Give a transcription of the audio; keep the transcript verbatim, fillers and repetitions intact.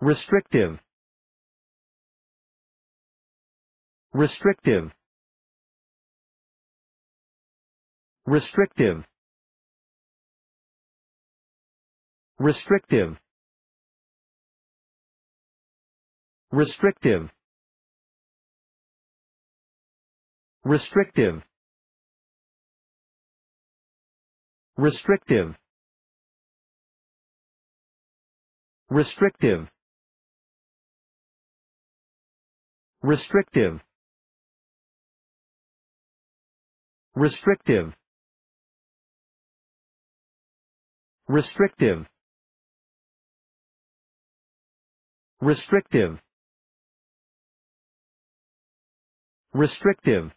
Restrictive. Restrictive. Restrictive. Restrictive. Restrictive. Restrictive. Restrictive. Restrictive. Restrictive. Restrictive. Restrictive. Restrictive. Restrictive.